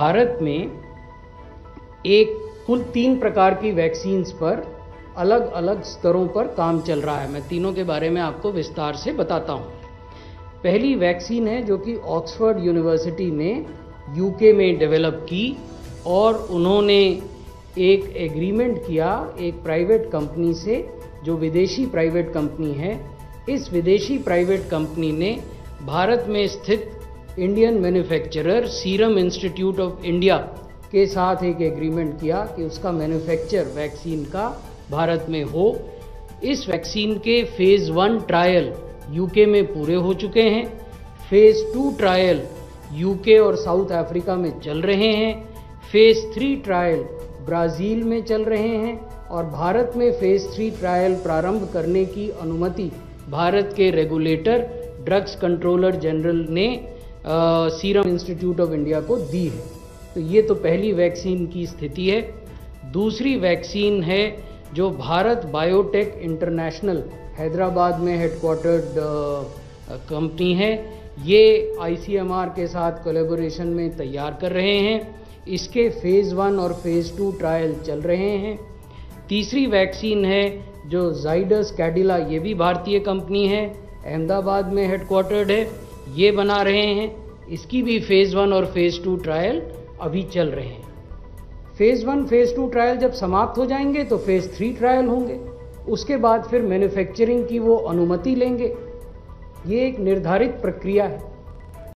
भारत में एक कुल 3 प्रकार की वैक्सीन्स पर अलग अलग स्तरों पर काम चल रहा है। मैं तीनों के बारे में आपको विस्तार से बताता हूँ। पहली वैक्सीन है जो कि ऑक्सफोर्ड यूनिवर्सिटी ने यूके में डेवलप की और उन्होंने एक एग्रीमेंट किया एक प्राइवेट कंपनी से जो विदेशी प्राइवेट कंपनी है। इस विदेशी प्राइवेट कंपनी ने भारत में स्थित Indian manufacturer serum institute of India के साथ एक एग्रीमेंट किया कि उसका मैन्युफैक्चर वैक्सीन का भारत में हो। इस वैक्सीन के फेज़ 1 ट्रायल यूके में पूरे हो चुके हैं। फेज़ 2 ट्रायल यूके और साउथ अफ्रीका में चल रहे हैं। फेज़ 3 ट्रायल ब्राज़ील में चल रहे हैं और भारत में फेज़ 3 ट्रायल प्रारंभ करने की अनुमति भारत के रेगुलेटर ड्रग्स कंट्रोलर जनरल ने सीरम इंस्टीट्यूट ऑफ इंडिया को दी है। तो ये तो पहली वैक्सीन की स्थिति है। दूसरी वैक्सीन है जो भारत बायोटेक इंटरनेशनल हैदराबाद में हेडक्वार्टर्ड कंपनी है। ये ICMR के साथ कोलैबोरेशन में तैयार कर रहे हैं। इसके फेज़ 1 और फेज़ 2 ट्रायल चल रहे हैं। तीसरी वैक्सीन है जो जाइडस कैडिला, ये भी भारतीय कंपनी है, अहमदाबाद में हेडक्वार्टर्ड है, ये बना रहे हैं। इसकी भी फेज़ 1 और फेज़ 2 ट्रायल अभी चल रहे हैं। फेज़ 1 फेज़ 2 ट्रायल जब समाप्त हो जाएंगे तो फेज़ 3 ट्रायल होंगे। उसके बाद फिर मैन्युफैक्चरिंग की वो अनुमति लेंगे। ये एक निर्धारित प्रक्रिया है।